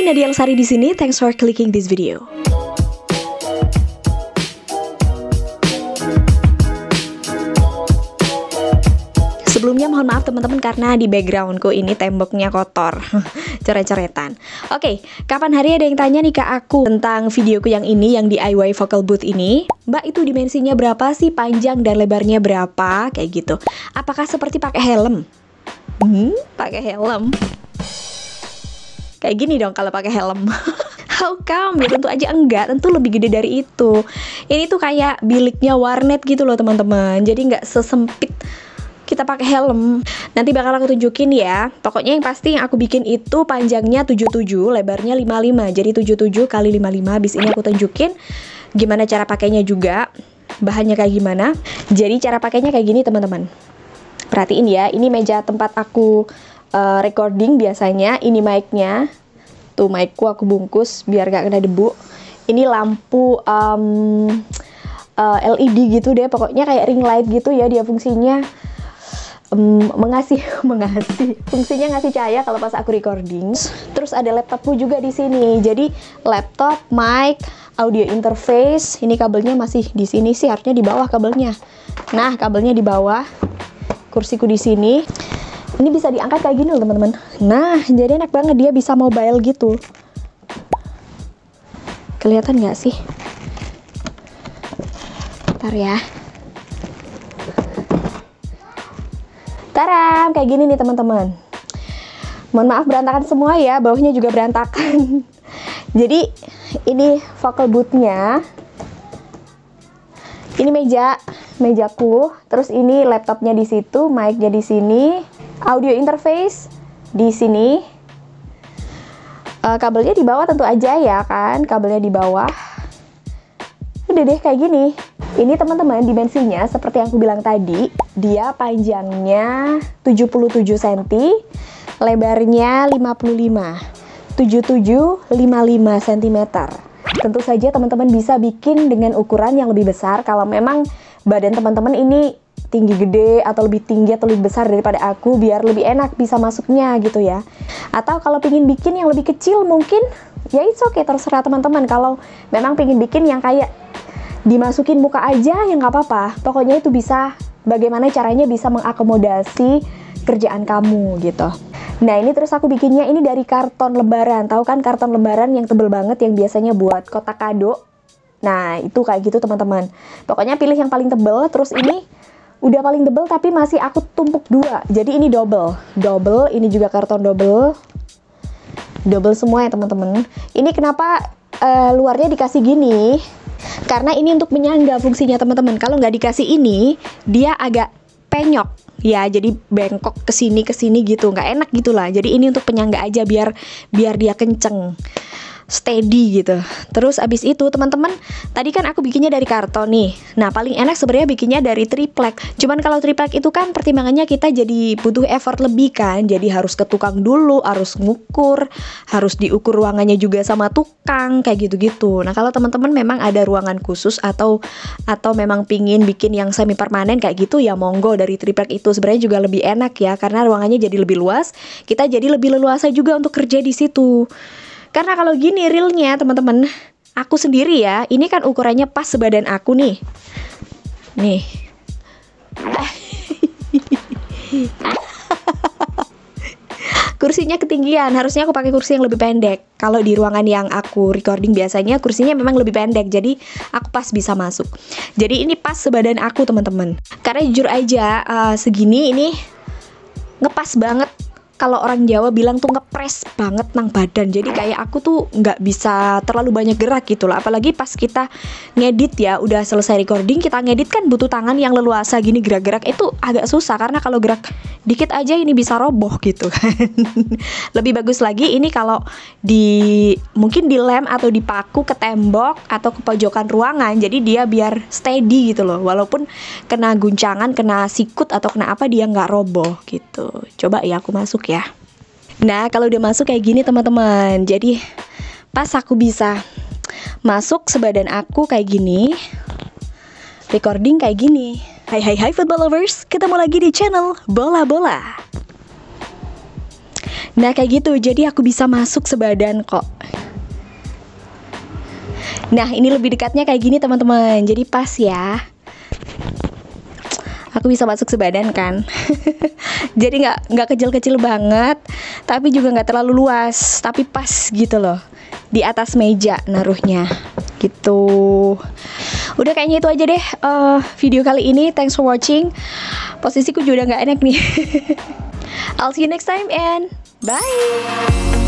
Hai, Nadia Lestari di sini. Thanks for clicking this video. Sebelumnya mohon maaf teman-teman karena di backgroundku ini temboknya kotor, coret-coretan. Oke, kapan hari ada yang tanya nih ke aku tentang videoku yang ini, yang DIY Vocal Booth ini. Mbak, itu dimensinya berapa sih, panjang dan lebarnya berapa, kayak gitu. Apakah seperti pakai helm? Pakai helm. Kayak gini dong kalau pakai helm. How come? Ya tentu aja enggak, tentu lebih gede dari itu. Ini tuh kayak biliknya warnet gitu loh teman-teman. Jadi nggak sesempit kita pakai helm. Nanti bakal aku tunjukin ya. Pokoknya yang pasti yang aku bikin itu panjangnya 77, lebarnya 55. Jadi 77 kali 55. Habis ini aku tunjukin gimana cara pakainya juga, bahannya kayak gimana. Jadi cara pakainya kayak gini teman-teman. Perhatiin ya, ini meja tempat aku recording biasanya. Ini mic-nya. Tuh mic-ku aku bungkus biar gak kena debu. Ini lampu LED gitu deh. Pokoknya kayak ring light gitu ya dia fungsinya. Fungsinya ngasih cahaya kalau pas aku recording. Terus ada laptopku juga di sini. Jadi laptop, mic, audio interface. Ini kabelnya masih di sini sih, harusnya di bawah kabelnya. Nah, kabelnya di bawah. Kursiku di sini. Ini bisa diangkat kayak gini loh teman-teman. Nah, jadi enak banget, dia bisa mobile gitu. Kelihatan nggak sih? Bentar ya. Taram, kayak gini nih teman-teman. Mohon maaf berantakan semua ya, bawahnya juga berantakan. Jadi ini vocal booth-nya. Ini mejaku, terus ini laptopnya di situ, mic-nya di sini, audio interface di sini. Kabelnya di bawah tentu aja ya kan, kabelnya di bawah. Udah deh kayak gini. Ini teman-teman dimensinya seperti yang aku bilang tadi. Dia panjangnya 77 cm, lebarnya 55, 77, 55 cm. Tentu saja teman-teman bisa bikin dengan ukuran yang lebih besar kalau memang badan teman-teman ini tinggi gede atau lebih tinggi atau lebih besar daripada aku, biar lebih enak bisa masuknya gitu ya. Atau kalau pingin bikin yang lebih kecil mungkin ya it's okay, terserah teman-teman. Kalau memang pingin bikin yang kayak dimasukin muka aja ya nggak apa-apa. Pokoknya itu bisa, bagaimana caranya bisa mengakomodasi kerjaan kamu gitu. Nah ini terus aku bikinnya ini dari karton lebaran. Tahu kan karton lebaran yang tebel banget yang biasanya buat kotak kado. Nah itu kayak gitu teman-teman. Pokoknya pilih yang paling tebel. Terus ini udah paling tebel tapi masih aku tumpuk dua. Jadi ini double. Ini juga karton double semua ya teman-teman. Ini kenapa luarnya dikasih gini? Karena ini untuk menyangga fungsinya teman-teman. Kalau nggak dikasih ini, dia agak penyok ya, jadi bengkok kesini gitu, nggak enak gitulah. Jadi ini untuk penyangga aja biar dia kenceng, steady gitu. Terus abis itu teman-teman, tadi kan aku bikinnya dari karton nih. Nah paling enak sebenarnya bikinnya dari triplek. Cuman kalau triplek itu kan pertimbangannya kita jadi butuh effort lebih kan. Jadi harus ke tukang dulu, harus ngukur, harus diukur ruangannya juga sama tukang, kayak gitu-gitu. Nah kalau teman-teman memang ada ruangan khusus atau memang pingin bikin yang semi permanen kayak gitu ya monggo, dari triplek itu sebenarnya juga lebih enak ya, karena ruangannya jadi lebih luas, kita jadi lebih leluasa juga untuk kerja di situ. Karena kalau gini realnya teman-teman, aku sendiri ya, ini kan ukurannya pas sebadan aku nih. Nih. Kursinya ketinggian, harusnya aku pakai kursi yang lebih pendek. Kalau di ruangan yang aku recording biasanya kursinya memang lebih pendek, jadi aku pas bisa masuk. Jadi ini pas sebadan aku teman-teman. Karena jujur aja segini ini ngepas banget. Kalau orang Jawa bilang tuh ngepres banget nang badan. Jadi kayak aku tuh nggak bisa terlalu banyak gerak gitu lah. Apalagi pas kita ngedit ya, udah selesai recording kita ngedit kan butuh tangan yang leluasa gini gerak-gerak. Itu agak susah karena kalau gerak dikit aja ini bisa roboh gitu kan. Lebih bagus lagi ini kalau mungkin dilem atau dipaku ke tembok atau ke pojokan ruangan. Jadi dia biar steady gitu loh. Walaupun kena guncangan, kena sikut atau kena apa dia nggak roboh gitu. Coba ya aku masuk ya. Nah kalau udah masuk kayak gini teman-teman, jadi pas aku bisa masuk sebadan aku kayak gini, recording kayak gini. Hai football lovers, ketemu lagi di channel Bola-bola. Nah kayak gitu, jadi aku bisa masuk sebadan kok. Nah ini lebih dekatnya kayak gini teman-teman, jadi pas ya. Aku bisa masuk sebadan kan. Jadi nggak kecil-kecil banget, tapi juga nggak terlalu luas, tapi pas gitu loh. Di atas meja naruhnya gitu. Udah kayaknya itu aja deh video kali ini. Thanks for watching. Posisiku juga udah nggak enak nih. I'll see you next time and bye.